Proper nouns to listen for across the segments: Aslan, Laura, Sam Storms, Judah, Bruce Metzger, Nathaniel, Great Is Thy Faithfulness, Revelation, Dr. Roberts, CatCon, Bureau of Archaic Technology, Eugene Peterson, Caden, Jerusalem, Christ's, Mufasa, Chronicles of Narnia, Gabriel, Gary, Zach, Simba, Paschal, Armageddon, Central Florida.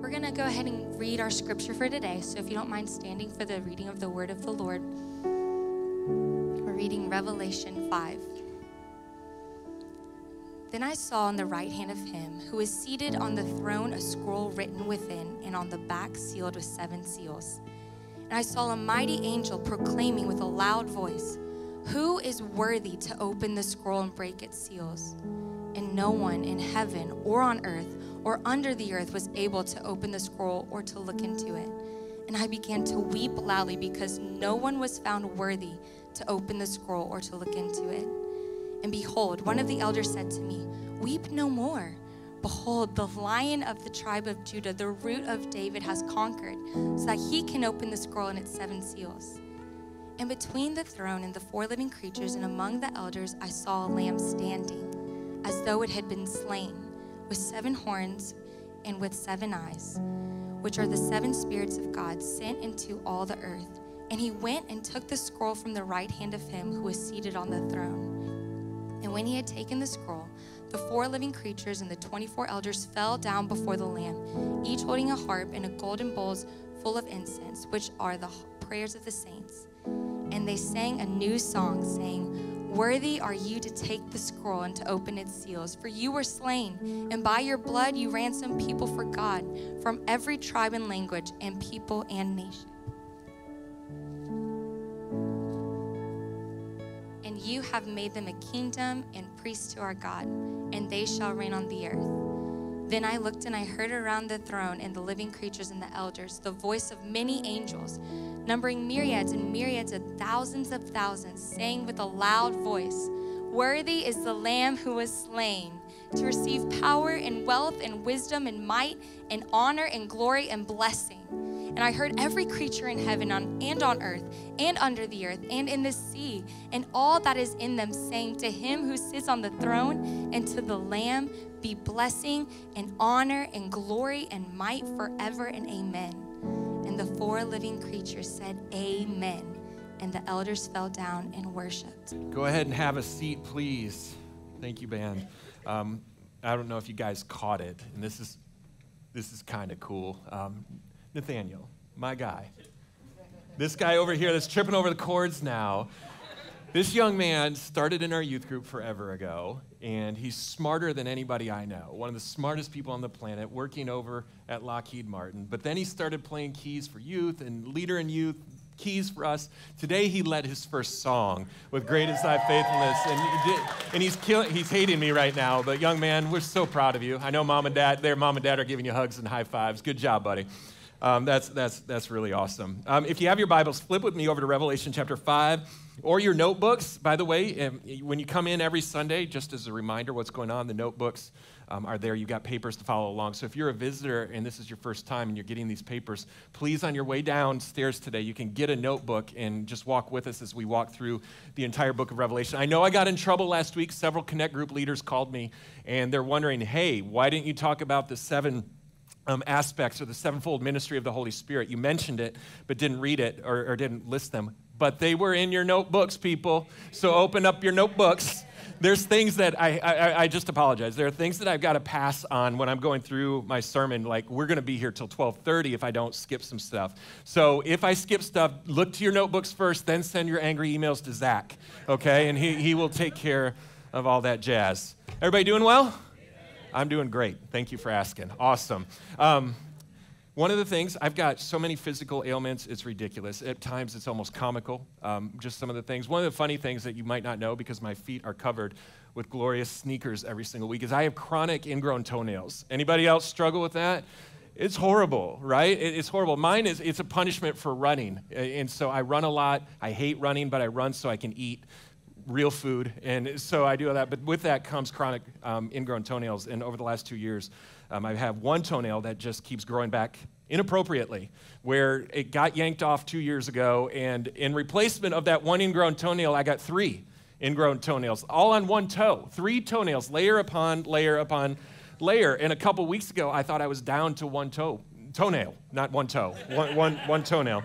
We're going to go ahead and read our scripture for today. So if you don't mind standing for the reading of the word of the Lord. We're reading Revelation 5. Then I saw on the right hand of him who is seated on the throne a scroll written within and on the back sealed with 7 seals. And I saw a mighty angel proclaiming with a loud voice, "Who is worthy to open the scroll and break its seals?" And no one in heaven or on earth or under the earth was able to open the scroll or to look into it. And I began to weep loudly because no one was found worthy to open the scroll or to look into it. And behold, one of the elders said to me, "Weep no more. Behold, the Lion of the tribe of Judah, the Root of David, has conquered, so that he can open the scroll and its 7 seals." And between the throne and the 4 living creatures and among the elders, I saw a lamb standing, as though it had been slain, with 7 horns and with 7 eyes, which are the 7 spirits of God sent into all the earth. And he went and took the scroll from the right hand of him who was seated on the throne. And when he had taken the scroll, the 4 living creatures and the 24 elders fell down before the Lamb, each holding a harp and a golden bowl full of incense, which are the prayers of the saints. And they sang a new song, saying, "Worthy are you to take the scroll and to open its seals, for you were slain, and by your blood you ransomed people for God from every tribe and language and people and nation." You have made them a kingdom and priests to our God, and they shall reign on the earth. Then I looked and I heard around the throne and the living creatures and the elders the voice of many angels, numbering myriads and myriads of thousands, saying with a loud voice, "Worthy is the Lamb who was slain to receive power and wealth and wisdom and might and honor and glory and blessing." And I heard every creature in heaven and on earth and under the earth and in the sea and all that is in them saying, "To him who sits on the throne and to the Lamb be blessing and honor and glory and might forever and amen." And the 4 living creatures said, "Amen." And the elders fell down and worshiped. Go ahead and have a seat, please. Thank you, band. I don't know if you guys caught it, and this is kind of cool. Nathaniel, my guy. This guy over here that's tripping over the cords now. This young man started in our youth group forever ago, and he's smarter than anybody I know. One of the smartest people on the planet, working over at Lockheed Martin. But then he started playing keys for youth and leader in youth, keys for us. Today he led his first song with "Great Is Thy Faithfulness." And he's hating me right now, but young man, we're so proud of you. I know mom and dad, their mom and dad are giving you hugs and high fives. Good job, buddy. That's really awesome. If you have your Bibles, flip with me over to Revelation chapter 5 or your notebooks. By the way, when you come in every Sunday, just as a reminder what's going on, the notebooks are there. You've got papers to follow along. So if you're a visitor and this is your first time and you're getting these papers, please on your way downstairs today, you can get a notebook and just walk with us as we walk through the entire book of Revelation. I know I got in trouble last week. Several Connect group leaders called me and they're wondering, "Hey, why didn't you talk about the 7 aspects or the 7-fold ministry of the Holy Spirit? You mentioned it, but didn't read it or didn't list them." But they were in your notebooks, people. So open up your notebooks. There's things that I just apologize. There are things that I've got to pass on when I'm going through my sermon, like we're going to be here till 12:30 if I don't skip some stuff. So if I skip stuff, look to your notebooks first, then send your angry emails to Zach, okay? And he will take care of all that jazz. Everybody doing well? I'm doing great. Thank you for asking. Awesome. One of the things, I've got so many physical ailments, it's ridiculous. At times, it's almost comical, just some of the things. One of the funny things that you might not know, because my feet are covered with glorious sneakers every single week, is I have chronic ingrown toenails. Anybody else struggle with that? It's horrible, right? It's horrible. Mine is, it's a punishment for running. And so I run a lot. I hate running, but I run so I can eat real food, and so I do all that, but with that comes chronic ingrown toenails, and over the last 2 years, I have one toenail that just keeps growing back inappropriately, where it got yanked off 2 years ago, and in replacement of that one ingrown toenail, I got 3 ingrown toenails, all on one toe, 3 toenails, layer upon layer upon layer, and a couple weeks ago, I thought I was down to one toenail, not one toe, one toenail.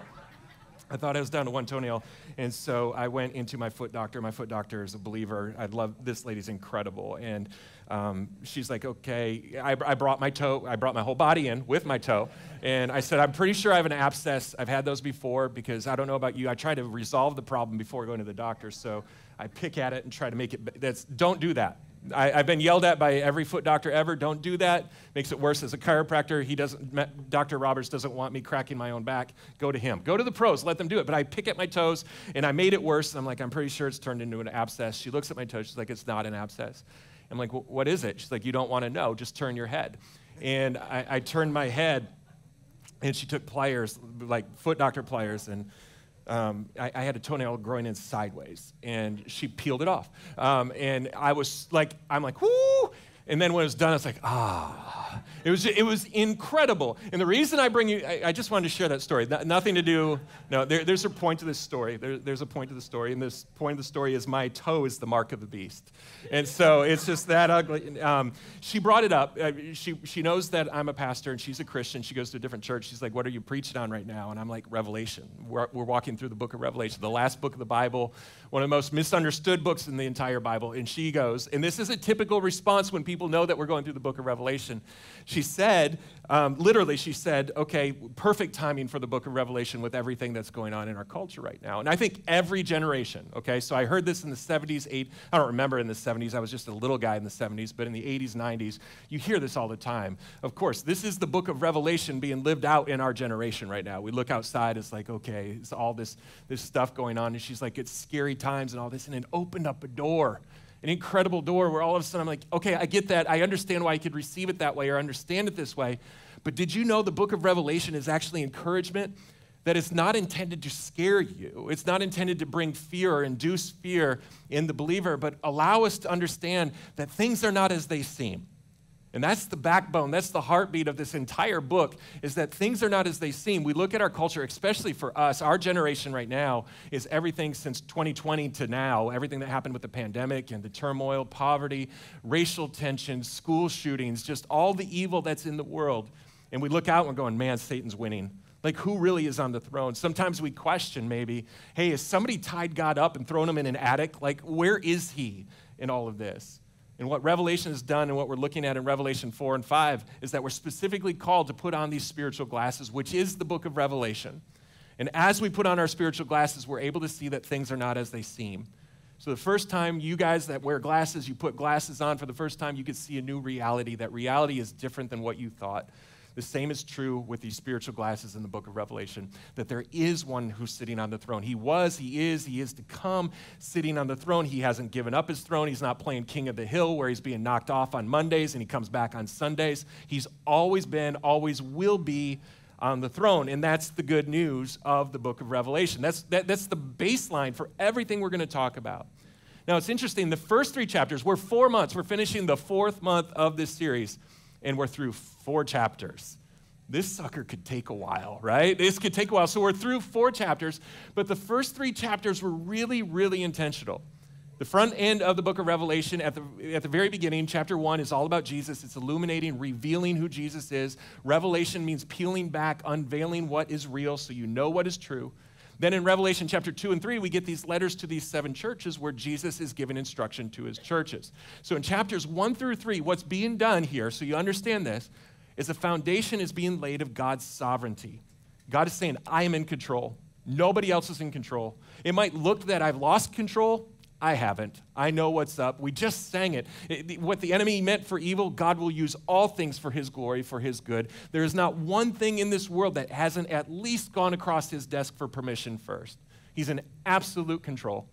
I thought I was down to one toenail, and so I went into my foot doctor. My foot doctor is a believer. I love this lady's incredible, and she's like, okay. I brought my toe. I brought my whole body in with my toe, and I said, I'm pretty sure I have an abscess. I've had those before because I don't know about you. I try to resolve the problem before going to the doctor, so I pick at it and try to make it. Don't do that. I've been yelled at by every foot doctor ever. Don't do that. Makes it worse as a chiropractor. Dr. Roberts doesn't want me cracking my own back. Go to him. Go to the pros. Let them do it. But I pick at my toes, and I made it worse. And I'm like, I'm pretty sure it's turned into an abscess. She looks at my toes. She's like, it's not an abscess. I'm like, well, what is it? She's like, you don't want to know. Just turn your head. And I turned my head, and she took pliers, like foot doctor pliers, and I had a toenail growing in sideways, and she peeled it off. And I was like, I'm like, whoo! And then when it was done, I was like, ah. It was incredible. And the reason I bring you, I just wanted to share that story. Nothing to do, no, there's a point to this story. There's a point to the story, and this point of the story is my toe is the mark of the beast. And so it's just that ugly. She brought it up. She knows that I'm a pastor, and she's a Christian. She goes to a different church. She's like, what are you preaching on right now? And I'm like, Revelation. We're walking through the book of Revelation, the last book of the Bible, one of the most misunderstood books in the entire Bible. And she goes, and this is a typical response when people know that we're going through the book of Revelation. She said, literally, she said, okay, perfect timing for the book of Revelation with everything that's going on in our culture right now. And I think every generation, okay, so I heard this in the 70s, I don't remember in the 70s, I was just a little guy in the 70s, but in the 80s, 90s, you hear this all the time. Of course, this is the book of Revelation being lived out in our generation right now. We look outside, it's like, okay, it's all this stuff going on. And she's like, it's scary times and all this, and it opened up a door. An incredible door where all of a sudden I'm like, okay, I get that. I understand why you could receive it that way or understand it this way. But did you know the book of Revelation is actually encouragement? That it's not intended to scare you. It's not intended to bring fear or induce fear in the believer, but allow us to understand that things are not as they seem. And that's the backbone, that's the heartbeat of this entire book, is that things are not as they seem. We look at our culture, especially for us, our generation right now is everything since 2020 to now, everything that happened with the pandemic and the turmoil, poverty, racial tension, school shootings, just all the evil that's in the world. And we look out and we're going, man, Satan's winning. Like, who really is on the throne? Sometimes we question maybe, hey, has somebody tied God up and thrown him in an attic? Like, where is he in all of this? And what Revelation has done and what we're looking at in Revelation 4 and 5 is that we're specifically called to put on these spiritual glasses, which is the book of Revelation. And as we put on our spiritual glasses, we're able to see that things are not as they seem. So the first time you guys that wear glasses, you put glasses on for the first time, you could see a new reality. That reality is different than what you thought. The same is true with these spiritual glasses in the book of Revelation, that there is one who's sitting on the throne. He was, he is to come, sitting on the throne. He hasn't given up his throne. He's not playing King of the Hill where he's being knocked off on Mondays and he comes back on Sundays. He's always been, always will be on the throne. And that's the good news of the book of Revelation. That's the baseline for everything we're going to talk about. Now, it's interesting. The first three chapters, we're 4 months. We're finishing the fourth month of this series. And we're through 4 chapters. This sucker could take a while, right? This could take a while. So we're through 4 chapters, but the first 3 chapters were really, really intentional. The front end of the book of Revelation, at the very beginning, chapter 1 is all about Jesus. It's illuminating, revealing who Jesus is. Revelation means peeling back, unveiling what is real so you know what is true. Then in Revelation chapter 2 and 3, we get these letters to these 7 churches where Jesus is giving instruction to his churches. So in chapters 1 through 3, what's being done here, so you understand this, is a foundation is being laid of God's sovereignty. God is saying, I am in control. Nobody else is in control. It might look that I've lost control. I haven't. I know what's up. We just sang it. What the enemy meant for evil, God will use all things for his glory, for his good. There is not one thing in this world that hasn't at least gone across his desk for permission first. He's in absolute control.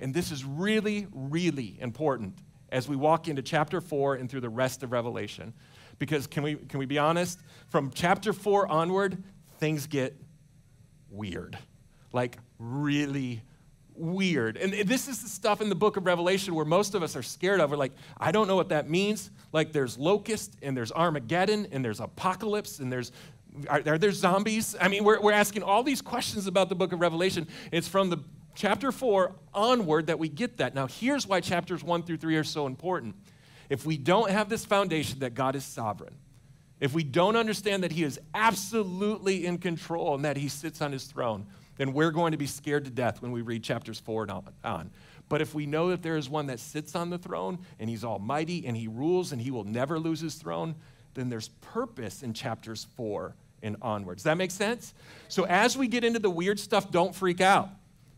And this is really, really important as we walk into chapter 4 and through the rest of Revelation. Because can we be honest? From chapter 4 onward, things get weird. Like really weird. And this is the stuff in the book of Revelation where most of us are scared of. We're like, I don't know what that means. Like there's locusts and there's Armageddon and there's apocalypse and there's, are there zombies? I mean, we're asking all these questions about the book of Revelation. It's from the chapter 4 onward that we get that. Now here's why chapters 1 through 3 are so important. If we don't have this foundation that God is sovereign, if we don't understand that he is absolutely in control and that he sits on his throne, then we're going to be scared to death when we read chapters 4 and on. But if we know that there is one that sits on the throne and he's almighty and he rules and he will never lose his throne, then there's purpose in chapters 4 and onwards. Does that make sense? So as we get into the weird stuff, don't freak out,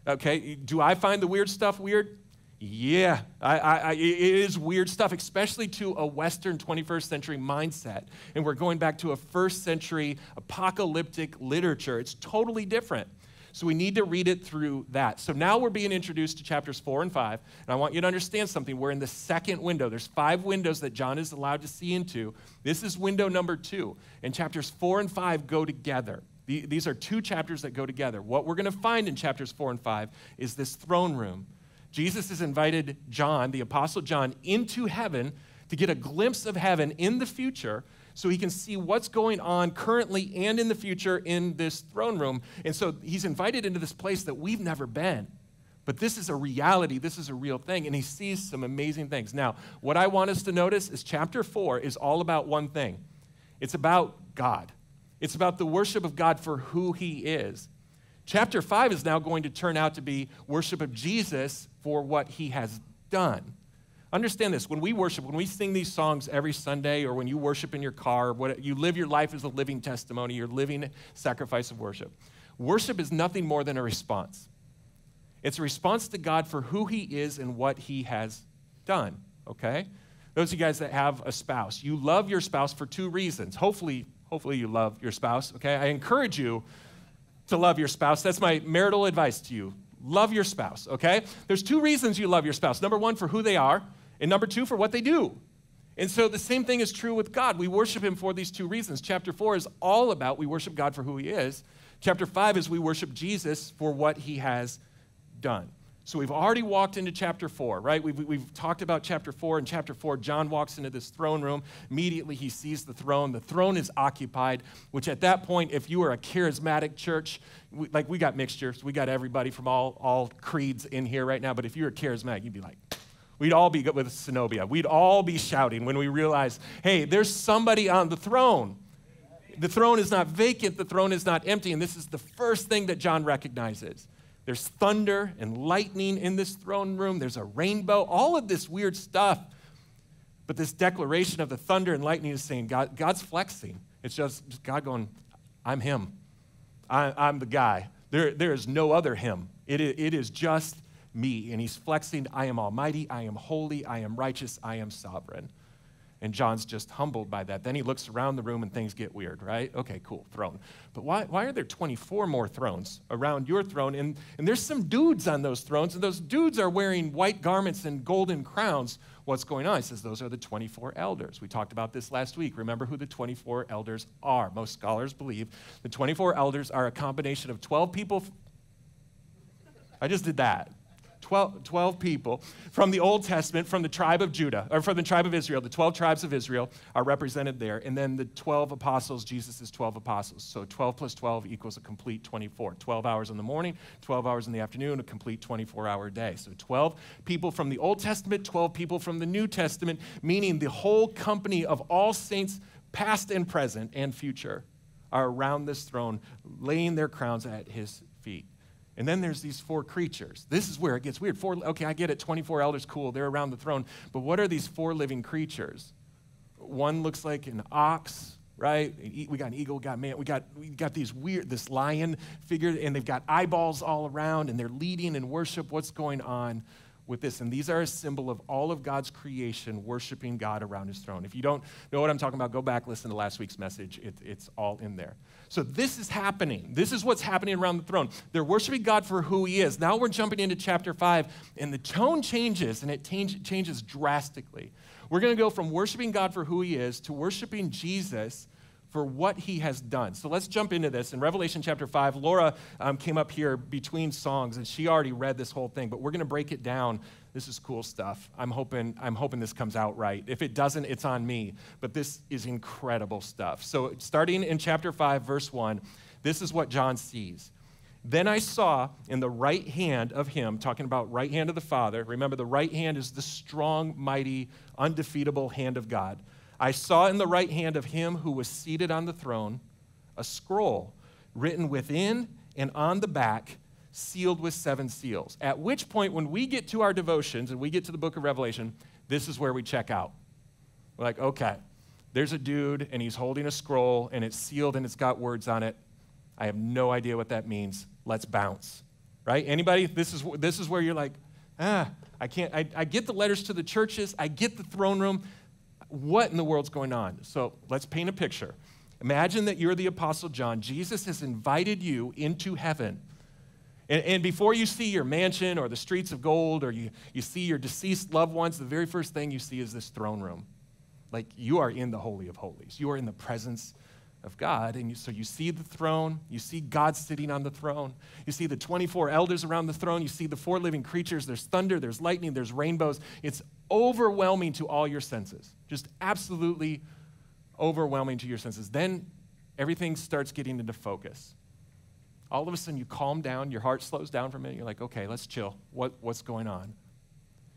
okay? Do I find the weird stuff weird? Yeah, it is weird stuff, especially to a Western 21st century mindset. And we're going back to a first century apocalyptic literature. It's totally different. So we need to read it through that. So now we're being introduced to chapters 4 and 5. And I want you to understand something. We're in the second window. There's 5 windows that John is allowed to see into. This is window number 2. And chapters 4 and 5 go together. These are 2 chapters that go together. What we're going to find in chapters 4 and 5 is this throne room. Jesus has invited John, the Apostle John, into heaven to get a glimpse of heaven in the future so he can see what's going on currently and in the future in this throne room. And so he's invited into this place that we've never been. But this is a reality. This is a real thing. And he sees some amazing things. Now, what I want us to notice is chapter 4 is all about one thing. It's about God. It's about the worship of God for who he is. Chapter 5 is now going to turn out to be worship of Jesus for what he has done. Understand this, when we worship, when we sing these songs every Sunday, or when you worship in your car, you live your life as a living testimony, your living sacrifice of worship. Worship is nothing more than a response. It's a response to God for who he is and what he has done, okay? Those of you guys that have a spouse, you love your spouse for 2 reasons. Hopefully you love your spouse, okay? I encourage you to love your spouse. That's my marital advice to you. Love your spouse, okay? There's 2 reasons you love your spouse. Number 1, for who they are, and number 2, for what they do. And so the same thing is true with God. We worship him for these 2 reasons. Chapter 4 is all about we worship God for who he is. Chapter 5 is we worship Jesus for what he has done. So we've already walked into chapter 4, right? We've talked about chapter 4. In chapter 4, John walks into this throne room. Immediately, he sees the throne. The throne is occupied, which at that point, if you were a charismatic church, we got mixtures. We got everybody from all creeds in here right now. But if you were charismatic, you'd be like, we'd all be with Zenobia. We'd all be shouting when we realize, hey, there's somebody on the throne. The throne is not vacant. The throne is not empty. And this is the first thing that John recognizes. There's thunder and lightning in this throne room. There's a rainbow, all of this weird stuff. But this declaration of the thunder and lightning is saying, God's flexing. It's just God going, I'm him. I'm the guy. There is no other him. It is just me. And he's flexing, I am almighty, I am holy, I am righteous, I am sovereign. And John's just humbled by that. Then he looks around the room and things get weird, right? Okay, cool, throne. But why are there 24 more thrones around your throne? And there's some dudes on those thrones, and those dudes are wearing white garments and golden crowns. What's going on? He says those are the 24 elders. We talked about this last week. Remember who the 24 elders are. Most scholars believe the 24 elders are a combination of 12 people. I just did that. 12 people from the Old Testament, from the tribe of Judah, or from the tribe of Israel. The 12 tribes of Israel are represented there. And then the 12 apostles, Jesus' 12 apostles. So 12 plus 12 equals a complete 24. 12 hours in the morning, 12 hours in the afternoon, a complete 24-hour day. So 12 people from the Old Testament, 12 people from the New Testament, meaning the whole company of all saints, past and present and future, are around this throne, laying their crowns at his feet. And then there's these 4 creatures. This is where it gets weird. 4, okay, I get it, 24 elders, cool, they're around the throne. But what are these 4 living creatures? One looks like an ox, right? We got an eagle, we got man, we got these weird, this lion figure, and they've got eyeballs all around, and they're leading in worship. What's going on with this? And these are a symbol of all of God's creation worshiping God around his throne. If you don't know what I'm talking about, go back, listen to last week's message. It's all in there. So this is happening. This is what's happening around the throne. They're worshiping God for who he is. Now we're jumping into chapter 5, and the tone changes, and it changes drastically. We're going to go from worshiping God for who he is to worshiping Jesus for what he has done. So let's jump into this. In Revelation chapter 5, Laura came up here between songs, and she already read this whole thing, but we're gonna break it down. This is cool stuff. I'm hoping this comes out right. If it doesn't, it's on me, but this is incredible stuff. So starting in chapter 5, verse 1, this is what John sees. Then I saw in the right hand of him, talking about right hand of the Father, remember the right hand is the strong, mighty, undefeatable hand of God. I saw in the right hand of him who was seated on the throne a scroll written within and on the back, sealed with 7 seals. At which point, when we get to our devotions and we get to the book of Revelation, this is where we check out. We're like, okay, there's a dude, and he's holding a scroll, and it's sealed, and it's got words on it. I have no idea what that means. Let's bounce, right? Anybody? This is where you're like, I can't. I get the letters to the churches. I get the throne room. What in the world's going on? So let's paint a picture. Imagine that you're the Apostle John. Jesus has invited you into heaven. And before you see your mansion or the streets of gold or you see your deceased loved ones, the very first thing you see is this throne room. Like, you are in the Holy of Holies. You are in the presence of God. And so you see the throne. You see God sitting on the throne. You see the 24 elders around the throne. You see the 4 living creatures. There's thunder. There's lightning. There's rainbows. It's overwhelming to all your senses. Just absolutely overwhelming to your senses. Then everything starts getting into focus. All of a sudden, you calm down. Your heart slows down for a minute. You're like, okay, let's chill. What's going on?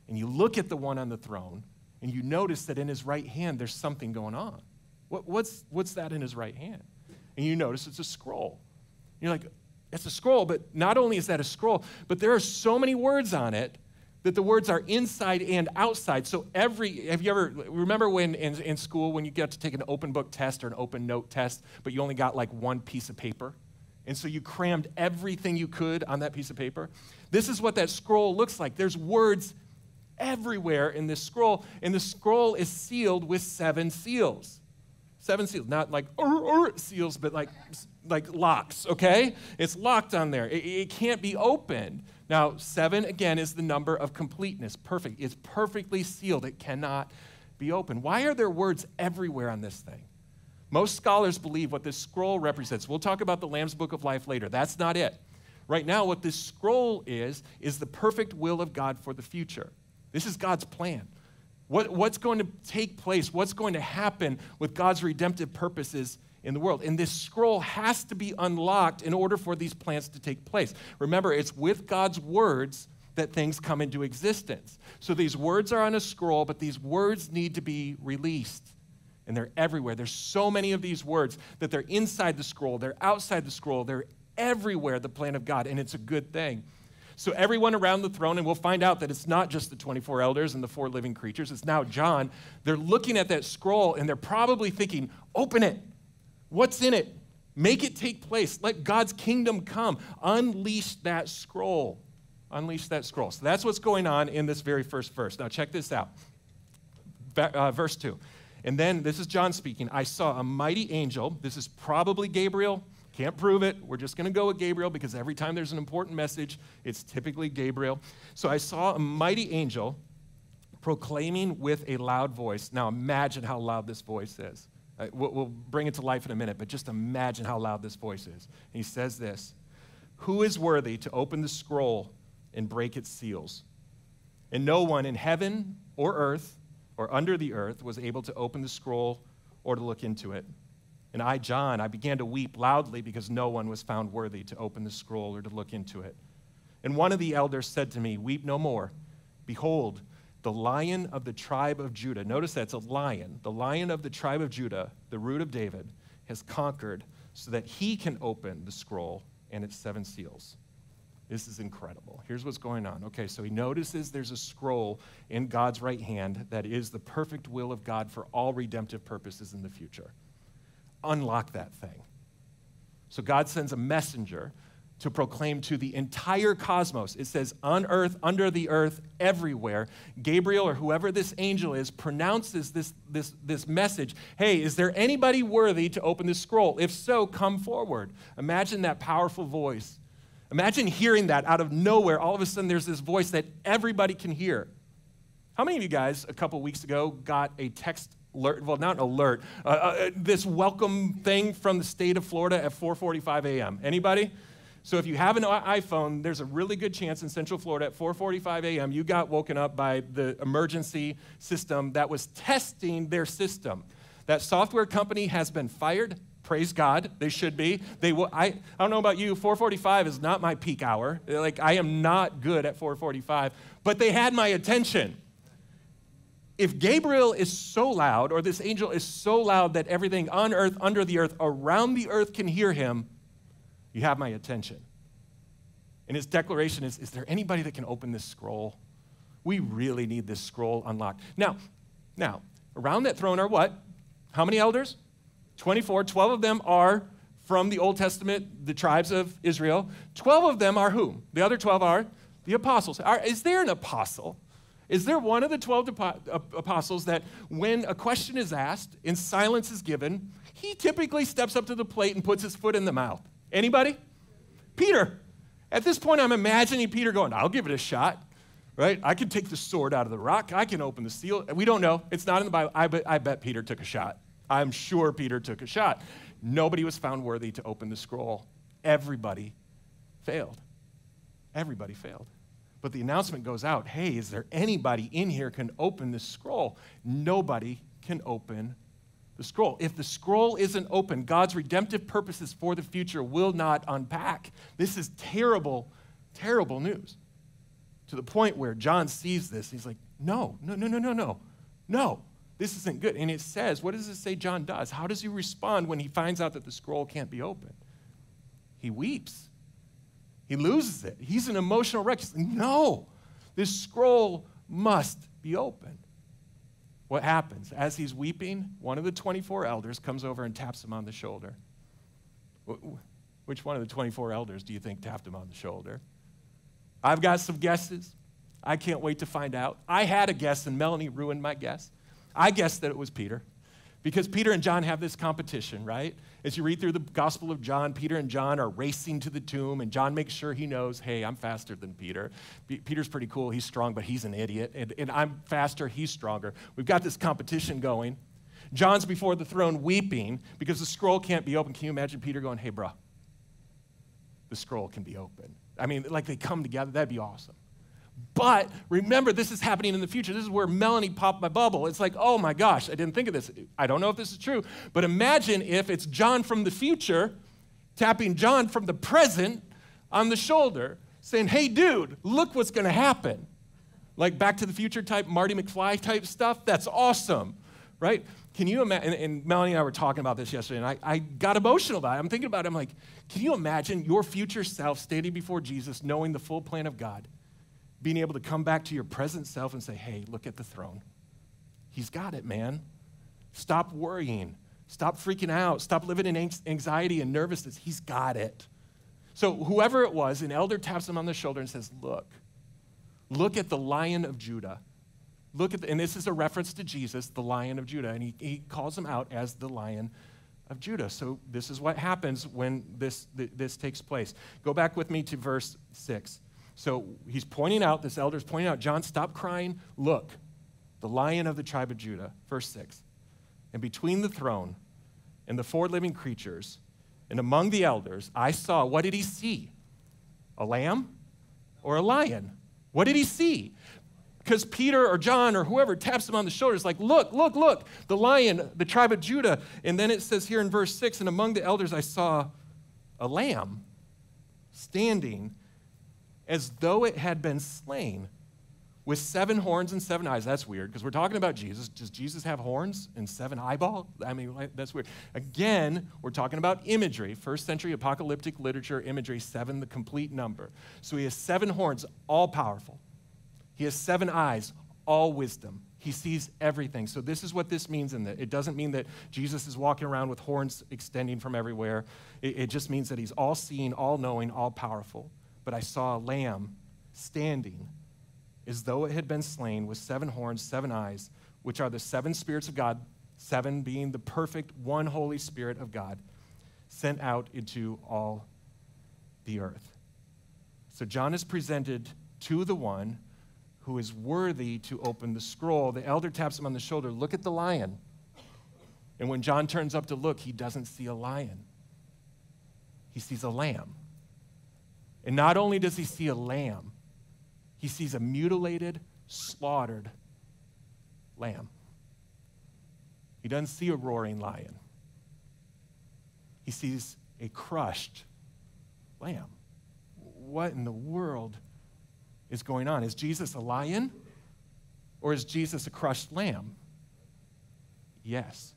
And you look at the one on the throne, and you notice that in his right hand, there's something going on. What's that in his right hand? And you notice it's a scroll. You're like, it's a scroll, but not only is that a scroll, but there are so many words on it that the words are inside and outside. So have you ever, remember when in school when you got to take an open book test or an open note test, but you only got like one piece of paper? And so you crammed everything you could on that piece of paper. This is what that scroll looks like. There's words everywhere in this scroll, and the scroll is sealed with 7 seals. 7 seals, not like seals, but like locks, okay? It's locked on there. It can't be opened. Now, 7, again, is the number of completeness, perfect. It's perfectly sealed. It cannot be opened. Why are there words everywhere on this thing? Most scholars believe what this scroll represents. We'll talk about the Lamb's Book of Life later. That's not it. Right now, what this scroll is the perfect will of God for the future. This is God's plan. What's going to take place, what's going to happen with God's redemptive purposes in the world. And this scroll has to be unlocked in order for these plans to take place. Remember, it's with God's words that things come into existence. So these words are on a scroll, but these words need to be released. And they're everywhere. There's so many of these words that they're inside the scroll, they're outside the scroll, they're everywhere, the plan of God, and it's a good thing. So everyone around the throne, and we'll find out that it's not just the 24 elders and the 4 living creatures, it's now John. They're looking at that scroll, and they're probably thinking, open it. What's in it? Make it take place. Let God's kingdom come. Unleash that scroll. Unleash that scroll. So that's what's going on in this very first verse. Now check this out. Verse 2. And then, this is John speaking, I saw a mighty angel. This is probably Gabriel. Can't prove it. We're just going to go with Gabriel because every time there's an important message, it's typically Gabriel. So I saw a mighty angel proclaiming with a loud voice. Now imagine how loud this voice is. We'll bring it to life in a minute, but just imagine how loud this voice is. And he says this, who is worthy to open the scroll and break its seals? And no one in heaven or earth or under the earth was able to open the scroll or to look into it. And I, John, I began to weep loudly because no one was found worthy to open the scroll or to look into it. And one of the elders said to me, weep no more. Behold, the Lion of the tribe of Judah, notice that's a lion, the Lion of the tribe of Judah, the root of David, has conquered so that he can open the scroll and its 7 seals. This is incredible. Here's what's going on. Okay, so he notices there's a scroll in God's right hand that is the perfect will of God for all redemptive purposes in the future. Unlock that thing. So God sends a messenger to proclaim to the entire cosmos. It says on earth, under the earth, everywhere. Gabriel, or whoever this angel is, pronounces this message. Hey, is there anybody worthy to open this scroll? If so, come forward. Imagine that powerful voice. Imagine hearing that out of nowhere. All of a sudden, there's this voice that everybody can hear. How many of you guys, a couple weeks ago, got a text alert? Well, not an alert. This welcome thing from the state of Florida at 4:45 a.m. Anybody? So if you have an iPhone, there's a really good chance in Central Florida at 4:45 a.m. you got woken up by the emergency system that was testing their system. That software company has been fired. Praise God, they should be. They will. I don't know about you, 4:45 is not my peak hour. Like, I am not good at 4:45, but they had my attention. If Gabriel is so loud, or this angel is so loud that everything on earth, under the earth, around the earth can hear him, you have my attention. And his declaration is there anybody that can open this scroll? We really need this scroll unlocked. Now, around that throne are what? How many elders? 24. 12 of them are from the Old Testament, the tribes of Israel. 12 of them are whom? The other 12 are the apostles. Is there an apostle? Is there one of the 12 apostles that when a question is asked and silence is given, he typically steps up to the plate and puts his foot in the mouth? Anybody? Peter. At this point, I'm imagining Peter going, I'll give it a shot, right? I can take the sword out of the rock. I can open the seal. We don't know. It's not in the Bible. I bet Peter took a shot. I'm sure Peter took a shot. Nobody was found worthy to open the scroll. Everybody failed. Everybody failed. But the announcement goes out, hey, is there anybody in here can open this scroll? Nobody can open the scroll. If the scroll isn't open, God's redemptive purposes for the future will not unpack. This is terrible, terrible news. To the point where John sees this, he's like, no. This isn't good. And it says, what does it say John does? How does he respond when he finds out that the scroll can't be opened? He weeps. He loses it. He's an emotional wreck. He's like, no, this scroll must be opened. What happens? As he's weeping, one of the 24 elders comes over and taps him on the shoulder. Which one of the 24 elders do you think tapped him on the shoulder? I've got some guesses. I can't wait to find out. I had a guess, and Melanie ruined my guess. I guessed that it was Peter, because Peter and John have this competition, right? As you read through the Gospel of John, Peter and John are racing to the tomb, and John makes sure he knows, hey, I'm faster than Peter. Peter's pretty cool. He's strong, but he's an idiot, and I'm faster. He's stronger. We've got this competition going. John's before the throne weeping because the scroll can't be open. Can you imagine Peter going, hey, bro, the scroll can be open? I mean, like they come together. That'd be awesome. But remember, this is happening in the future. This is where Melanie popped my bubble. It's like, oh my gosh, I didn't think of this. I don't know if this is true, but imagine if it's John from the future tapping John from the present on the shoulder saying, hey dude, look what's gonna happen. Like Back to the Future type, Marty McFly type stuff. That's awesome, right? Can you imagine, and Melanie and I were talking about this yesterday, and I got emotional about it. I'm thinking about it. I'm like, can you imagine your future self standing before Jesus, knowing the full plan of God, being able to come back to your present self and say, hey, look at the throne. He's got it, man. Stop worrying. Stop freaking out. Stop living in anxiety and nervousness. He's got it. So whoever it was, an elder taps him on the shoulder and says, look at the Lion of Judah. Look at, and this is a reference to Jesus, the Lion of Judah, and he calls him out as the Lion of Judah. So this is what happens when this takes place. Go back with me to verse 6. So he's pointing out, this elder's pointing out, John, stop crying. Look, the Lion of the tribe of Judah, verse 6. And between the throne and the four living creatures and among the elders, I saw, what did he see? A lamb or a lion? What did he see? Because Peter or John or whoever taps him on the shoulder is like, look, the Lion, the tribe of Judah. And then it says here in verse 6, and among the elders I saw a lamb standing as though it had been slain, with 7 horns and 7 eyes. That's weird, because we're talking about Jesus. Does Jesus have horns and 7 eyeballs? I mean, that's weird. Again, we're talking about imagery. First century apocalyptic literature imagery, 7, the complete number. So he has 7 horns, all powerful. He has 7 eyes, all wisdom. He sees everything. So this is what this means in that. It doesn't mean that Jesus is walking around with horns extending from everywhere. It just means that he's all-seeing, all-knowing, all-powerful. But I saw a lamb standing as though it had been slain, with 7 horns, 7 eyes, which are the 7 spirits of God, 7 being the perfect one Holy Spirit of God, sent out into all the earth. So John is presented to the one who is worthy to open the scroll. The elder taps him on the shoulder, look at the Lion. And when John turns up to look, he doesn't see a lion. He sees a lamb. And not only does he see a lamb, he sees a mutilated, slaughtered lamb. He doesn't see a roaring lion. He sees a crushed lamb. What in the world is going on? Is Jesus a lion, or is Jesus a crushed lamb? Yes.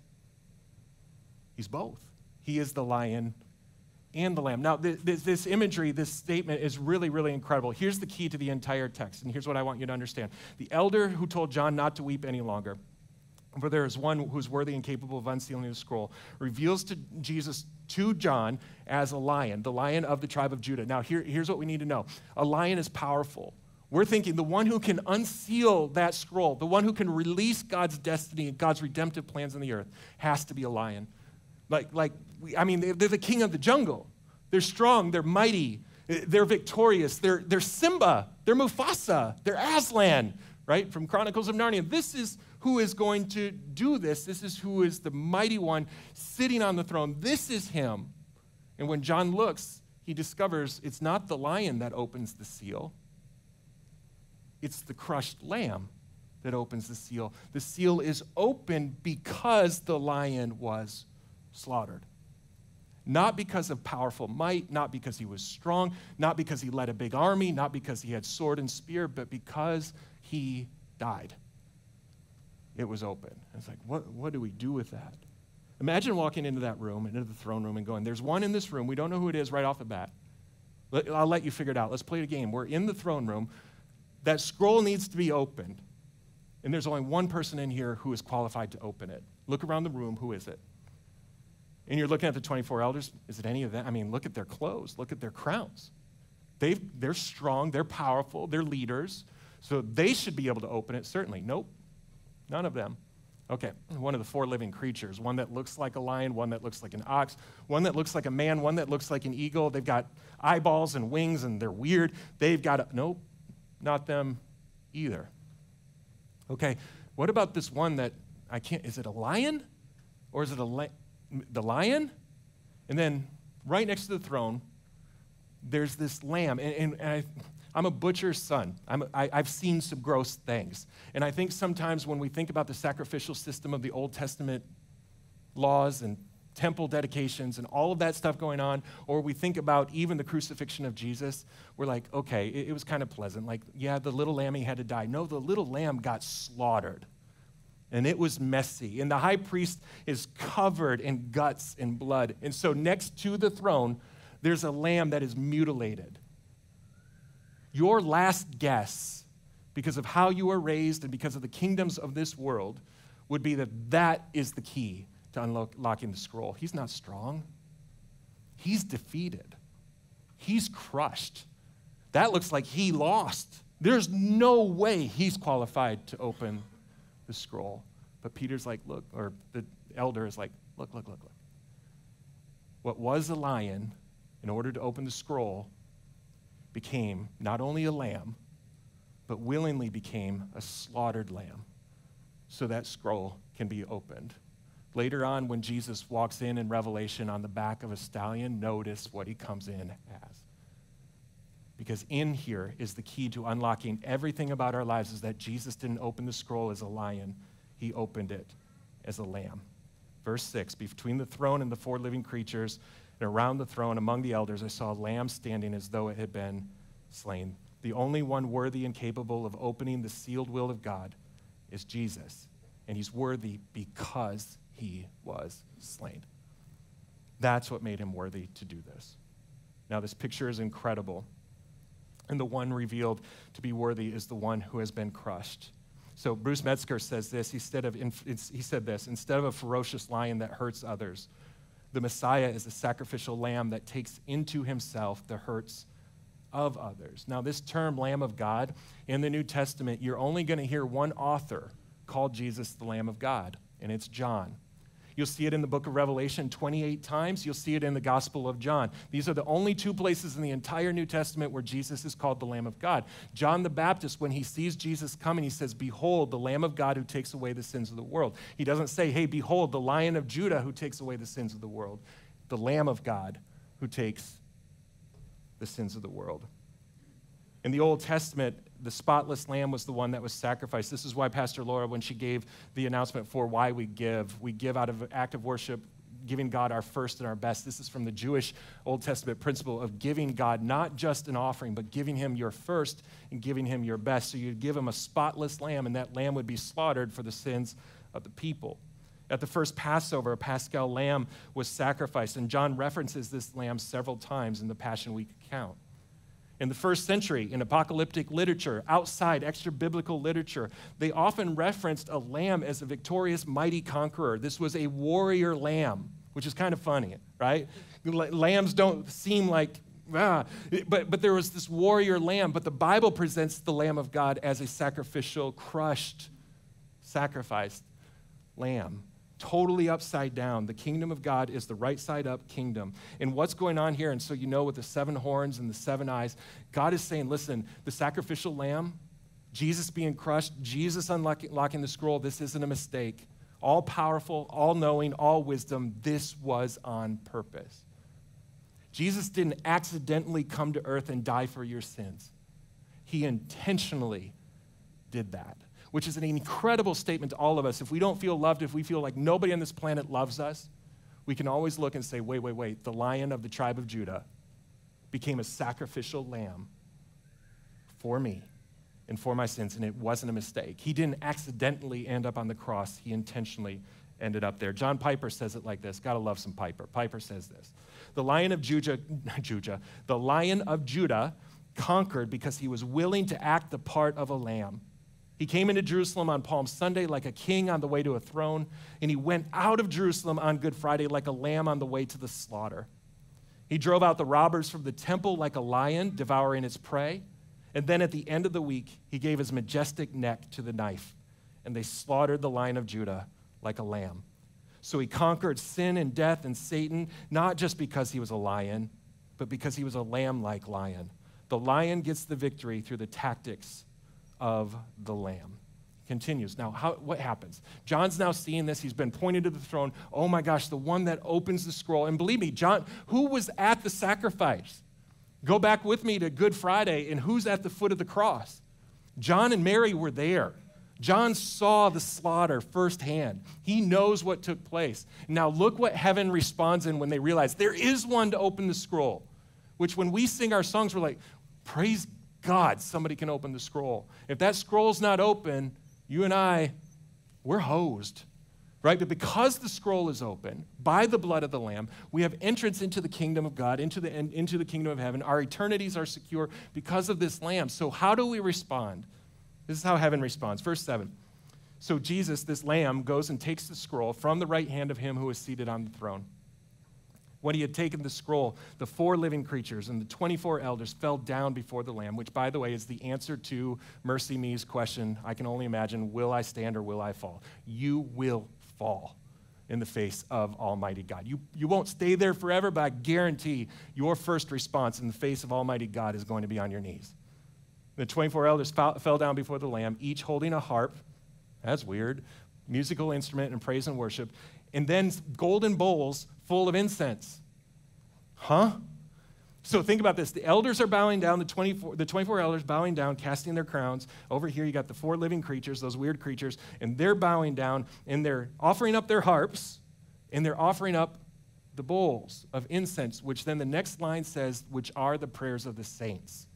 He's both. He is the Lion and the lamb. Now, this imagery, this statement is really, really incredible. Here's the key to the entire text, and here's what I want you to understand. The elder who told John not to weep any longer, for there is one who is worthy and capable of unsealing the scroll, reveals to Jesus, to John, as a lion, the lion of the tribe of Judah. Now, here's what we need to know. A lion is powerful. We're thinking the one who can unseal that scroll, the one who can release God's destiny and God's redemptive plans on the earth has to be a lion. They're the king of the jungle. They're strong, they're mighty, they're victorious. They're Simba, they're Mufasa, they're Aslan, right? From Chronicles of Narnia. This is who is going to do this. This is who is the mighty one sitting on the throne. This is him. And when John looks, he discovers it's not the lion that opens the seal. It's the crushed lamb that opens the seal. The seal is open because the lion was slaughtered. Not because of powerful might, not because he was strong, not because he led a big army, not because he had sword and spear, but because he died. It was open. It's like, what do we do with that? Imagine walking into that room, into the throne room, and going, there's one in this room. We don't know who it is right off the bat. I'll let you figure it out. Let's play the game. We're in the throne room. That scroll needs to be opened, and there's only one person in here who is qualified to open it. Look around the room. Who is it? And you're looking at the 24 elders. Is it any of them? I mean, look at their clothes. Look at their crowns. They're strong. They're powerful. They're leaders. So they should be able to open it, certainly. Nope. None of them. Okay, one of the four living creatures, one that looks like a lion, one that looks like an ox, one that looks like a man, one that looks like an eagle. They've got eyeballs and wings, and they're weird. They've got a, nope, not them either. Okay, what about this one that I can't, is it a lion? Or is it the lion? And then right next to the throne, there's this lamb. I'm a butcher's son. I've seen some gross things. And I think sometimes when we think about the sacrificial system of the Old Testament laws and temple dedications and all of that stuff going on, or we think about even the crucifixion of Jesus, we're like, okay, it was kind of pleasant. Like, yeah, the little lamb, he had to die. No, the little lamb got slaughtered. And it was messy. And the high priest is covered in guts and blood. And so next to the throne, there's a lamb that is mutilated. Your last guess, because of how you were raised and because of the kingdoms of this world, would be that that is the key to unlocking the scroll. He's not strong. He's defeated. He's crushed. That looks like he lost. There's no way he's qualified to open the scroll. But Peter's like, look, or the elder is like, look. What was a lion, in order to open the scroll, became not only a lamb, but willingly became a slaughtered lamb so that scroll can be opened. Later on, when Jesus walks in Revelation on the back of a stallion, notice what he comes in as. Because in here is the key to unlocking everything about our lives, is that Jesus didn't open the scroll as a lion. He opened it as a lamb. Verse 6, between the throne and the four living creatures, and around the throne, among the elders, I saw a lamb standing as though it had been slain. The only one worthy and capable of opening the sealed will of God is Jesus. And he's worthy because he was slain. That's what made him worthy to do this. Now, this picture is incredible. And the one revealed to be worthy is the one who has been crushed. So Bruce Metzger says this. Instead of a ferocious lion that hurts others, the Messiah is a sacrificial lamb that takes into himself the hurts of others. Now, this term, Lamb of God, in the New Testament, you're only going to hear one author call Jesus the Lamb of God, and it's John. You'll see it in the book of Revelation 28 times. You'll see it in the Gospel of John. These are the only two places in the entire New Testament where Jesus is called the Lamb of God. John the Baptist, when he sees Jesus coming, he says, behold, the Lamb of God who takes away the sins of the world. He doesn't say, hey, behold, the Lion of Judah who takes away the sins of the world. The Lamb of God who takes the sins of the world. In the Old Testament, the spotless lamb was the one that was sacrificed. This is why Pastor Laura, when she gave the announcement for why we give out of act of worship, giving God our first and our best. This is from the Jewish Old Testament principle of giving God not just an offering, but giving him your first and giving him your best. So you'd give him a spotless lamb, and that lamb would be slaughtered for the sins of the people. At the first Passover, a Paschal lamb was sacrificed, and John references this lamb several times in the Passion Week account. In the first century, in apocalyptic literature, outside extra-biblical literature, they often referenced a lamb as a victorious, mighty conqueror. This was a warrior lamb, which is kind of funny, right? Lambs don't seem like, but there was this warrior lamb, but the Bible presents the Lamb of God as a sacrificial, crushed, sacrificed lamb. Totally upside down. The kingdom of God is the right side up kingdom. And what's going on here, and so you know with the seven horns and the seven eyes, God is saying, listen, the sacrificial lamb, Jesus being crushed, Jesus unlocking the scroll, this isn't a mistake. All powerful, all knowing, all wisdom, this was on purpose. Jesus didn't accidentally come to earth and die for your sins. He intentionally did that, which is an incredible statement to all of us. If we don't feel loved, if we feel like nobody on this planet loves us, we can always look and say, wait, wait, wait, the Lion of the tribe of Judah became a sacrificial lamb for me and for my sins, and it wasn't a mistake. He didn't accidentally end up on the cross. He intentionally ended up there. John Piper says it like this. Gotta love some Piper. Piper says this. The Lion of Judah, the Lion of Judah conquered because he was willing to act the part of a lamb. He came into Jerusalem on Palm Sunday like a king on the way to a throne, and he went out of Jerusalem on Good Friday like a lamb on the way to the slaughter. He drove out the robbers from the temple like a lion devouring its prey, and then at the end of the week, he gave his majestic neck to the knife, and they slaughtered the Lion of Judah like a lamb. So he conquered sin and death and Satan, not just because he was a lion, but because he was a lamb-like lion. The lion gets the victory through the tactics of the lamb. Continues. Now, what happens? John's now seeing this. He's been pointed to the throne. Oh my gosh, the one that opens the scroll. And believe me, John, who was at the sacrifice? Go back with me to Good Friday, and who's at the foot of the cross? John and Mary were there. John saw the slaughter firsthand. He knows what took place. Now look what heaven responds in when they realize there is one to open the scroll, which when we sing our songs, we're like, praise God. God, somebody can open the scroll. If that scroll's not open, you and I, we're hosed, right? But because the scroll is open by the blood of the Lamb, we have entrance into the kingdom of God, into the kingdom of heaven. Our eternities are secure because of this Lamb. So how do we respond? This is how heaven responds. Verse 7. So Jesus, this Lamb, goes and takes the scroll from the right hand of him who is seated on the throne. When he had taken the scroll, the four living creatures and the 24 elders fell down before the Lamb, which, by the way, is the answer to Mercy Me's question, I can only imagine, will I stand or will I fall? You will fall in the face of Almighty God. You won't stay there forever, but I guarantee your first response in the face of Almighty God is going to be on your knees. The 24 elders fell down before the Lamb, each holding a harp, that's weird, musical instrument and praise and worship, and then golden bowls full of incense. Huh? So think about this. The elders are bowing down, the 24 elders bowing down, casting their crowns. Over here you got the four living creatures, those weird creatures, and they're bowing down, and they're offering up their harps, and they're offering up the bowls of incense, which then the next line says, which are the prayers of the saints.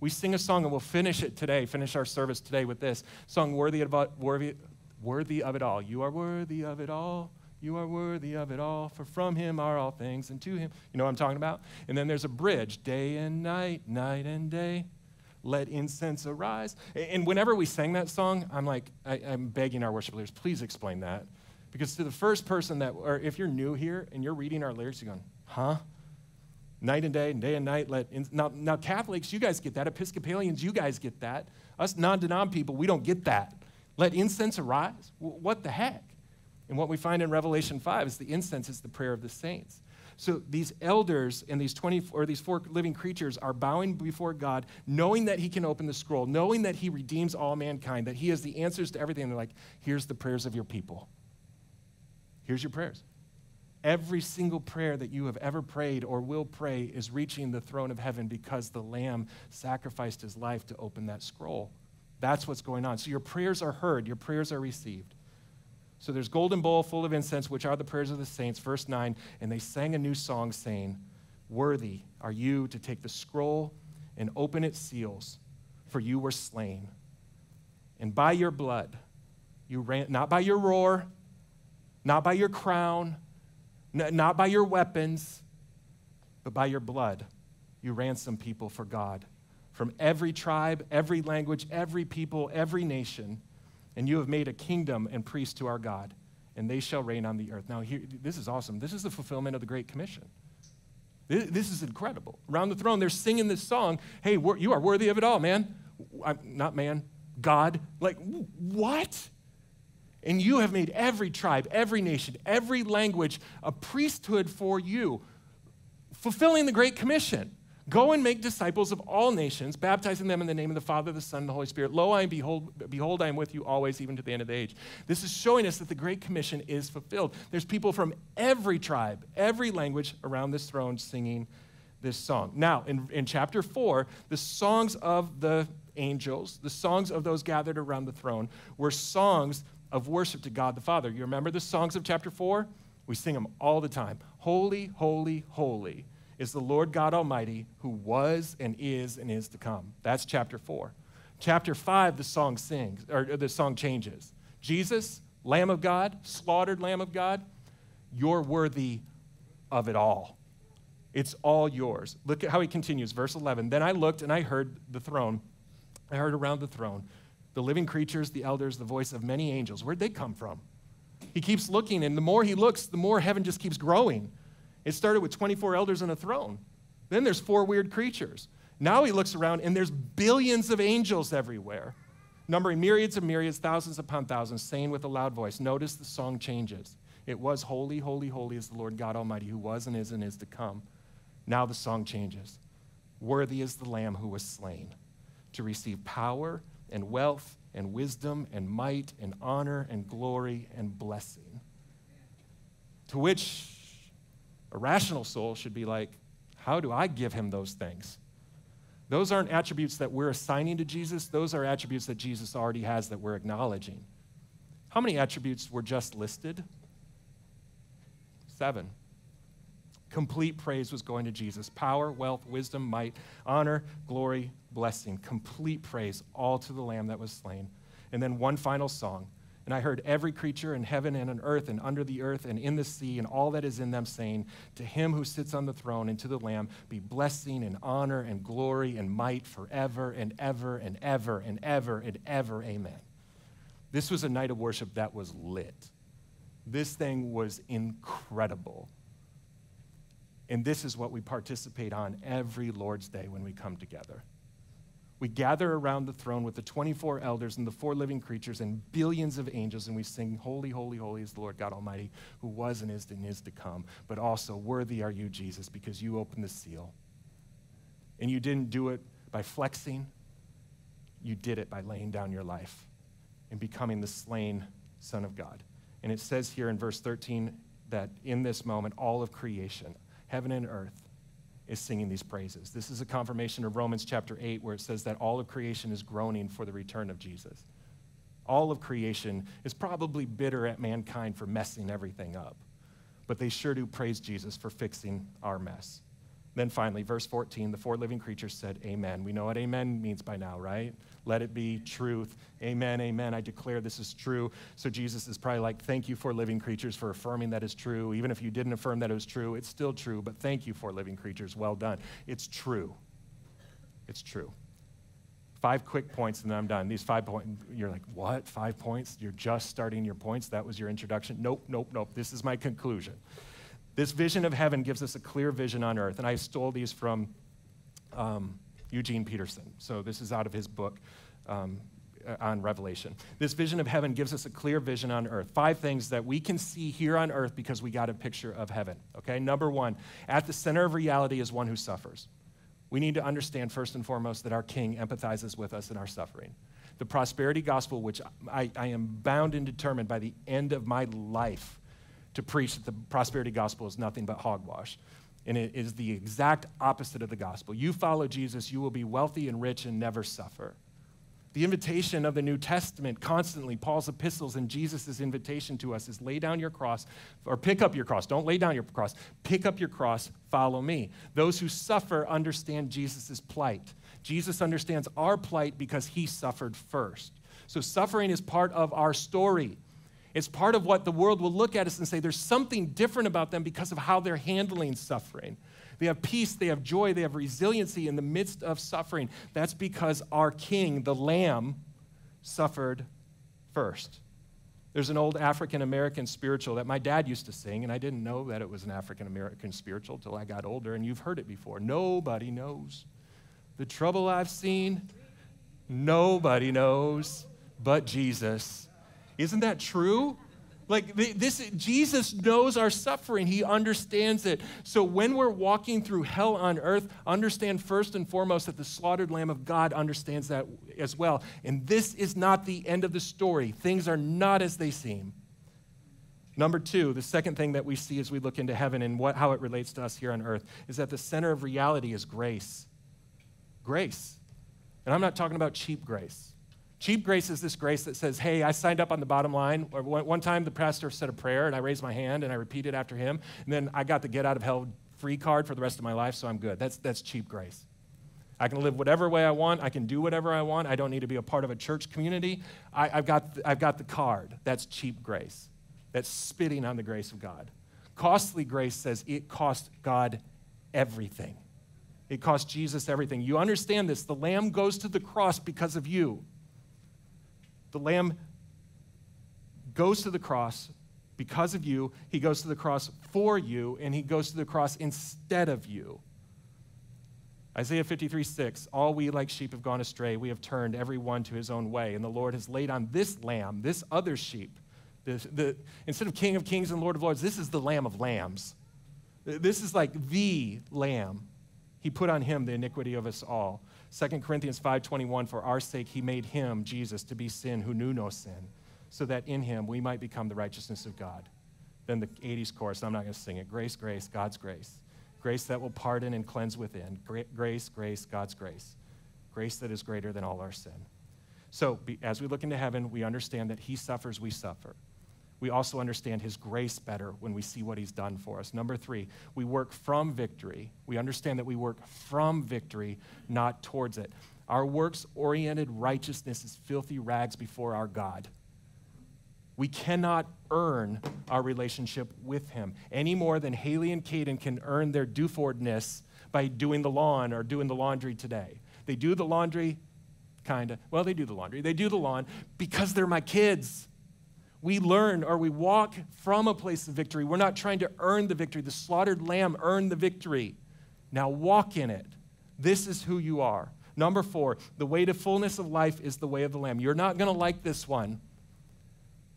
We sing a song, and we'll finish it today, finish our service today with this song, worthy of it all. You are worthy of it all. You are worthy of it all, for from him are all things, and to him. You know what I'm talking about? And then there's a bridge, day and night, night and day, let incense arise. And whenever we sang that song, I'm like, I'm begging our worship leaders, please explain that. Because to the first person that, or if you're new here and you're reading our lyrics, you're going, huh? Night and day, and day and night, let incense. Now Catholics, you guys get that. Episcopalians, you guys get that. Us non-denom people, we don't get that. Let incense arise? What the heck? And what we find in Revelation 5 is the incense is the prayer of the saints. So these elders and these four living creatures are bowing before God, knowing that he can open the scroll, knowing that he redeems all mankind, that he has the answers to everything. And they're like, here's the prayers of your people. Here's your prayers. Every single prayer that you have ever prayed or will pray is reaching the throne of heaven because the Lamb sacrificed his life to open that scroll. That's what's going on. So your prayers are heard. Your prayers are received. So there's golden bowl full of incense, which are the prayers of the saints, verse 9, and they sang a new song saying, worthy are you to take the scroll and open its seals, for you were slain. And by your blood, you ran, not by your roar, Not by your crown, not by your weapons, but by your blood. You ransom people for God from every tribe, every language, every people, every nation. And you have made a kingdom and priests to our God, and they shall reign on the earth. Now, here, this is awesome. This is the fulfillment of the Great Commission. This is incredible. Around the throne, they're singing this song. Hey, you are worthy of it all, man. Not man, God. Like, what? And you have made every tribe, every nation, every language a priesthood for you, fulfilling the Great Commission. Go and make disciples of all nations, baptizing them in the name of the Father, the Son, and the Holy Spirit. Lo, I am behold, I am with you always, even to the end of the age. This is showing us that the Great Commission is fulfilled. There's people from every tribe, every language around this throne singing this song. Now, in chapter 4, the songs of the angels, the songs of those gathered around the throne, were songs of worship to God the Father. You remember the songs of chapter 4? We sing them all the time. Holy, holy, holy is the Lord God Almighty, who was and is to come. That's chapter 4. Chapter 5, the song sings, or the song changes. Jesus, Lamb of God, slaughtered Lamb of God, you're worthy of it all. It's all yours. Look at how he continues, verse 11. Then I looked and I heard the throne. I heard around the throne, the living creatures, the elders, the voice of many angels. Where'd they come from? He keeps looking, and the more he looks, the more heaven just keeps growing. It started with 24 elders and a throne. Then there's 4 weird creatures. Now he looks around, and there's billions of angels everywhere, numbering myriads and myriads, thousands upon thousands, saying with a loud voice. Notice the song changes. It was holy, holy, holy is the Lord God Almighty, who was and is to come. Now the song changes. Worthy is the Lamb who was slain to receive power and wealth and wisdom and might and honor and glory and blessing. To which a rational soul should be like, how do I give him those things? Those aren't attributes that we're assigning to Jesus. Those are attributes that Jesus already has that we're acknowledging. How many attributes were just listed? 7. Complete praise was going to Jesus. Power, wealth, wisdom, might, honor, glory, blessing. Complete praise, all to the Lamb that was slain. And then one final song. And I heard every creature in heaven and on earth and under the earth and in the sea and all that is in them saying, to him who sits on the throne and to the Lamb be blessing and honor and glory and might forever and ever and ever and ever and ever. Amen. This was a night of worship that was lit. This thing was incredible. And this is what we participate on every Lord's Day when we come together. We gather around the throne with the 24 elders and the 4 living creatures and billions of angels, and we sing, holy, holy, holy is the Lord God Almighty, who was and is to come, but also worthy are you, Jesus, because you opened the seal. And you didn't do it by flexing. You did it by laying down your life and becoming the slain Son of God. And it says here in verse 13 that in this moment, all of creation, heaven and earth, is singing these praises. This is a confirmation of Romans chapter 8, where it says that all of creation is groaning for the return of Jesus. All of creation is probably bitter at mankind for messing everything up, but they sure do praise Jesus for fixing our mess. Then finally, verse 14, the 4 living creatures said, amen. We know what amen means by now, right? Let it be truth. Amen, amen. I declare this is true. So Jesus is probably like, thank you, 4 living creatures, for affirming that is true. Even if you didn't affirm that it was true, it's still true, but thank you, 4 living creatures. Well done. It's true. It's true. 5 quick points, and then I'm done. These 5 points, you're like, what? 5 points? You're just starting your points? That was your introduction? Nope, nope, nope. This is my conclusion. This vision of heaven gives us a clear vision on earth, and I stole these from Eugene Peterson. So this is out of his book on Revelation. This vision of heaven gives us a clear vision on earth. 5 things that we can see here on earth because we got a picture of heaven, okay? Number 1, at the center of reality is one who suffers. We need to understand first and foremost that our King empathizes with us in our suffering. The prosperity gospel, which I am bound and determined by the end of my life to preach that the prosperity gospel is nothing but hogwash. And it is the exact opposite of the gospel. You follow Jesus, you will be wealthy and rich and never suffer. The invitation of the New Testament constantly, Paul's epistles and Jesus' invitation to us is lay down your cross, or pick up your cross. Don't lay down your cross. Pick up your cross, follow me. Those who suffer understand Jesus' plight. Jesus understands our plight because he suffered first. So suffering is part of our story. It's part of what the world will look at us and say there's something different about them because of how they're handling suffering. They have peace, they have joy, they have resiliency in the midst of suffering. That's because our King, the Lamb, suffered first. There's an old African-American spiritual that my dad used to sing, and I didn't know that it was an African-American spiritual till I got older, and you've heard it before. Nobody knows the trouble I've seen. Nobody knows but Jesus. Isn't that true? Like this, Jesus knows our suffering. He understands it. So when we're walking through hell on earth, understand first and foremost that the slaughtered Lamb of God understands that as well. And this is not the end of the story. Things are not as they seem. Number two, the second thing that we see as we look into heaven and how it relates to us here on earth is that the center of reality is grace. Grace. And I'm not talking about cheap grace. Cheap grace is this grace that says, hey, I signed up on the bottom line. Or one time the pastor said a prayer and I raised my hand and I repeated after him. And then I got the get out of hell free card for the rest of my life, so I'm good. That's cheap grace. I can live whatever way I want. I can do whatever I want. I don't need to be a part of a church community. I've got the card. That's cheap grace. That's spitting on the grace of God. Costly grace says it cost God everything. It cost Jesus everything. You understand this. The Lamb goes to the cross because of you. The Lamb goes to the cross because of you. He goes to the cross for you, and he goes to the cross instead of you. Isaiah 53:6, all we like sheep have gone astray. We have turned every one to his own way, and the Lord has laid on this lamb, this other sheep. Instead of King of Kings and Lord of Lords, this is the Lamb of Lambs. This is like the Lamb. He put on him the iniquity of us all. 2 Corinthians 5:21, for our sake he made him, Jesus, to be sin who knew no sin, so that in him we might become the righteousness of God. Then the 80s chorus, I'm not going to sing it. Grace, grace, God's grace. Grace that will pardon and cleanse within. Grace, grace, God's grace. Grace that is greater than all our sin. So as we look into heaven, we understand that he suffers, we suffer. We also understand his grace better when we see what he's done for us. Number three, we work from victory. We understand that we work from victory, not towards it. Our works-oriented righteousness is filthy rags before our God. We cannot earn our relationship with him any more than Haley and Caden can earn their due-forwardness by doing the lawn or doing the laundry today. They do the laundry, kind of. Well, they do the laundry. They do the lawn because they're my kids. We learn or we walk from a place of victory. We're not trying to earn the victory. The slaughtered lamb earned the victory. Now walk in it. This is who you are. Number four, the way to fullness of life is the way of the Lamb. You're not going to like this one.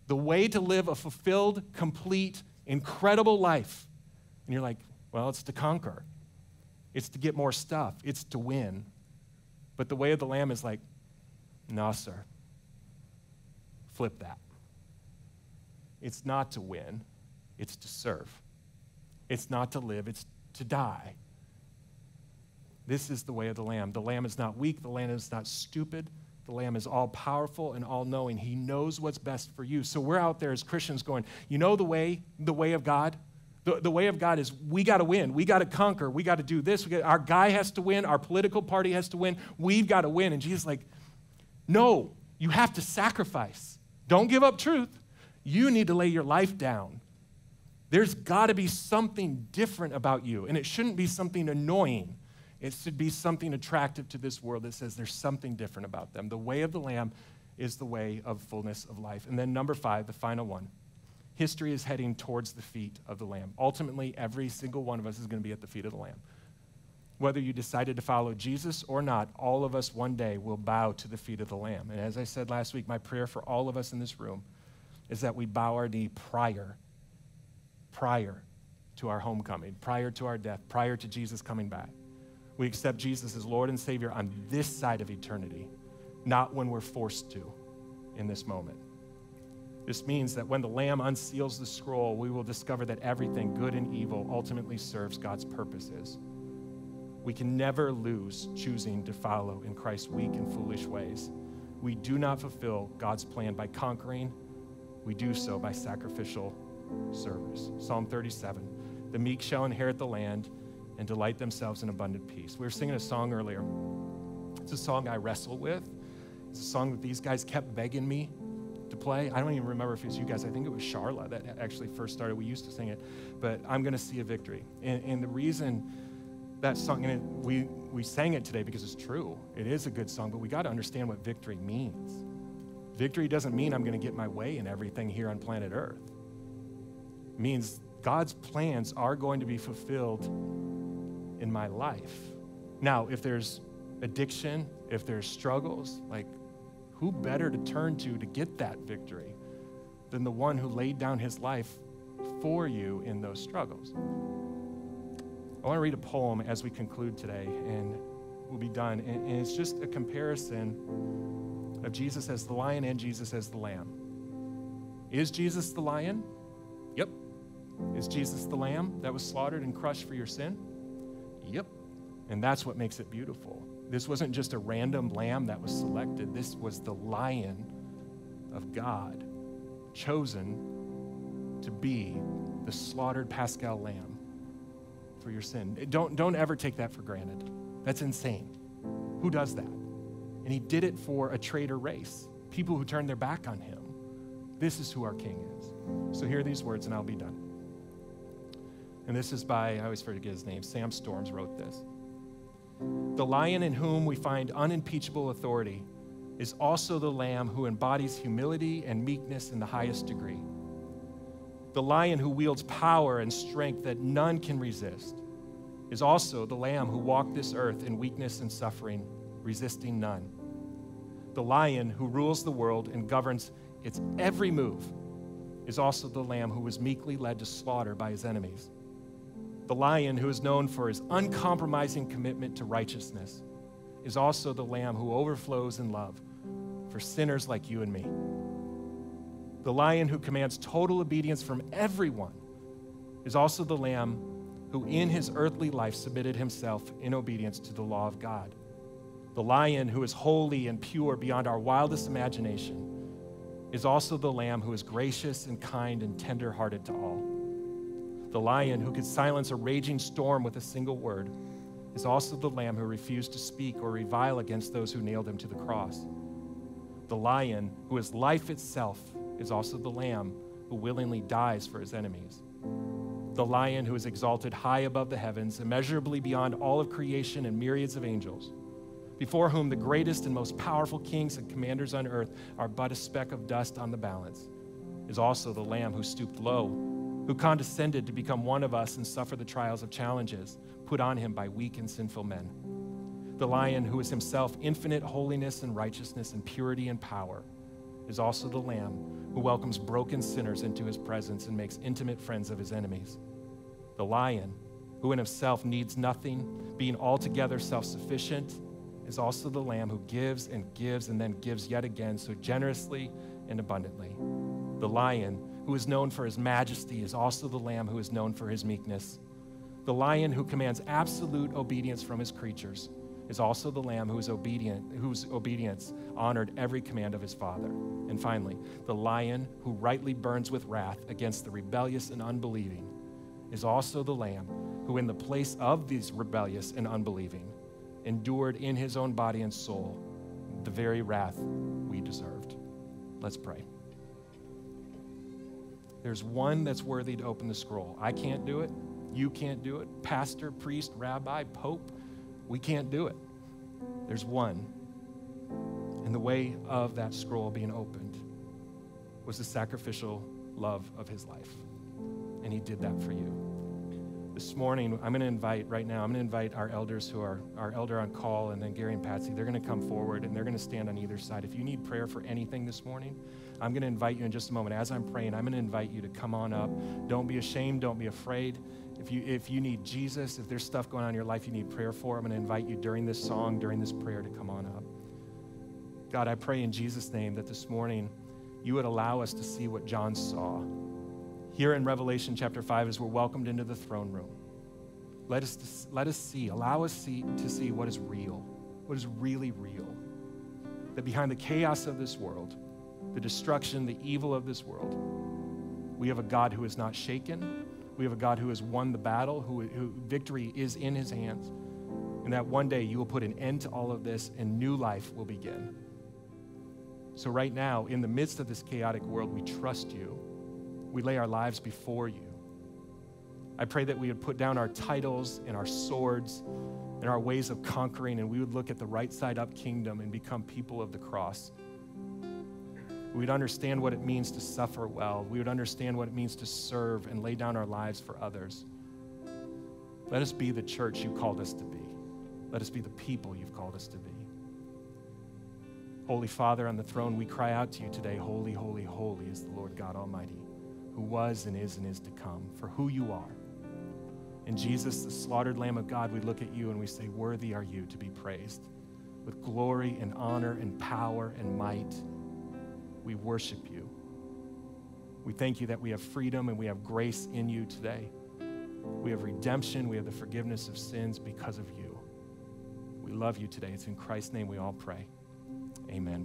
The way to live a fulfilled, complete, incredible life. And you're like, well, it's to conquer. It's to get more stuff. It's to win. But the way of the Lamb is like, no, sir. Flip that. It's not to win, it's to serve. It's not to live, it's to die. This is the way of the Lamb. The Lamb is not weak, the Lamb is not stupid. The Lamb is all-powerful and all-knowing. He knows what's best for you. So we're out there as Christians going, you know the way of God? The way of God is we gotta win, we gotta conquer, we gotta do this. Our guy has to win, our political party has to win, we've gotta win. And Jesus is like, no, you have to sacrifice. Don't give up truth. You need to lay your life down. There's got to be something different about you, and it shouldn't be something annoying. It should be something attractive to this world that says there's something different about them. The way of the Lamb is the way of fullness of life. And then number five, the final one, history is heading towards the feet of the Lamb. Ultimately, every single one of us is going to be at the feet of the Lamb. Whether you decided to follow Jesus or not, all of us one day will bow to the feet of the Lamb. And as I said last week, my prayer for all of us in this room is that we bow our knee prior to our homecoming, prior to our death, prior to Jesus coming back. We accept Jesus as Lord and Savior on this side of eternity, not when we're forced to in this moment. This means that when the Lamb unseals the scroll, we will discover that everything, good and evil, ultimately serves God's purposes. We can never lose choosing to follow in Christ's weak and foolish ways. We do not fulfill God's plan by conquering. We do so by sacrificial service. Psalm 37, the meek shall inherit the land and delight themselves in abundant peace. We were singing a song earlier. It's a song I wrestle with. It's a song that these guys kept begging me to play. I don't even remember if it was you guys. I think it was Sharla that actually first started. We used to sing it, but I'm going to see a victory. And the reason that song, and we sang it today because it's true. It is a good song, but we got to understand what victory means. Victory doesn't mean I'm going to get my way in everything here on planet Earth. It means God's plans are going to be fulfilled in my life. Now, if there's addiction, if there's struggles, like who better to turn to get that victory than the one who laid down his life for you in those struggles? I want to read a poem as we conclude today, and we'll be done. And it's just a comparison of Jesus as the lion and Jesus as the lamb. Is Jesus the lion? Yep. Is Jesus the lamb that was slaughtered and crushed for your sin? Yep. And that's what makes it beautiful. This wasn't just a random lamb that was selected. This was the Lion of God, chosen to be the slaughtered Paschal lamb for your sin. Don't ever take that for granted. That's insane. Who does that? And he did it for a traitor race, people who turned their back on him. This is who our King is. So hear these words, and I'll be done. And this is by, I always forget his name, Sam Storms wrote this. The lion in whom we find unimpeachable authority is also the lamb who embodies humility and meekness in the highest degree. The lion who wields power and strength that none can resist is also the lamb who walked this earth in weakness and suffering, resisting none. The lion who rules the world and governs its every move is also the lamb who was meekly led to slaughter by his enemies. The lion who is known for his uncompromising commitment to righteousness is also the lamb who overflows in love for sinners like you and me. The lion who commands total obedience from everyone is also the lamb who in his earthly life submitted himself in obedience to the law of God. The lion who is holy and pure beyond our wildest imagination is also the lamb who is gracious and kind and tender-hearted to all. The lion who could silence a raging storm with a single word is also the lamb who refused to speak or revile against those who nailed him to the cross. The lion who is life itself is also the lamb who willingly dies for his enemies. The lion who is exalted high above the heavens, immeasurably beyond all of creation and myriads of angels, before whom the greatest and most powerful kings and commanders on earth are but a speck of dust on the balance, is also the lamb who stooped low, who condescended to become one of us and suffer the trials of challenges put on him by weak and sinful men. The lion who is himself infinite holiness and righteousness and purity and power is also the lamb who welcomes broken sinners into his presence and makes intimate friends of his enemies. The lion who in himself needs nothing, being altogether self-sufficient, is also the lamb who gives and gives and then gives yet again so generously and abundantly. The lion who is known for his majesty is also the lamb who is known for his meekness. The lion who commands absolute obedience from his creatures is also the lamb who is obedient, whose obedience honored every command of his father. And finally, the lion who rightly burns with wrath against the rebellious and unbelieving is also the lamb who in the place of these rebellious and unbelieving endured in his own body and soul the very wrath we deserved. Let's pray. There's one that's worthy to open the scroll. I can't do it. You can't do it. Pastor, priest, rabbi, pope, we can't do it. There's one. And the way of that scroll being opened was the sacrificial love of his life. And he did that for you. This morning, I'm going to invite our elders who are our elder on call, and then Gary and Patsy, they're going to come forward and they're going to stand on either side. If you need prayer for anything this morning, I'm going to invite you in just a moment. As I'm praying, I'm going to invite you to come on up. Don't be ashamed. Don't be afraid. If you need Jesus, if there's stuff going on in your life you need prayer for, I'm going to invite you during this song, during this prayer to come on up. God, I pray in Jesus' name that this morning you would allow us to see what John saw. Here in Revelation chapter 5 as we're welcomed into the throne room. Allow us to see what is real, what is really real. That behind the chaos of this world, the destruction, the evil of this world, we have a God who is not shaken. We have a God who has won the battle, who victory is in his hands. And that one day you will put an end to all of this and new life will begin. So right now, in the midst of this chaotic world, we trust you. We lay our lives before you. I pray that we would put down our titles and our swords and our ways of conquering, and we would look at the right side up kingdom and become people of the cross. We would understand what it means to suffer well. We would understand what it means to serve and lay down our lives for others. Let us be the church you called us to be. Let us be the people you've called us to be. Holy Father on the throne, we cry out to you today, holy, holy, holy is the Lord God Almighty, who was and is to come, for who you are. And Jesus, the slaughtered Lamb of God, we look at you and we say, worthy are you to be praised. With glory and honor and power and might, we worship you. We thank you that we have freedom and we have grace in you today. We have redemption, we have the forgiveness of sins because of you. We love you today. It's in Christ's name we all pray. Amen.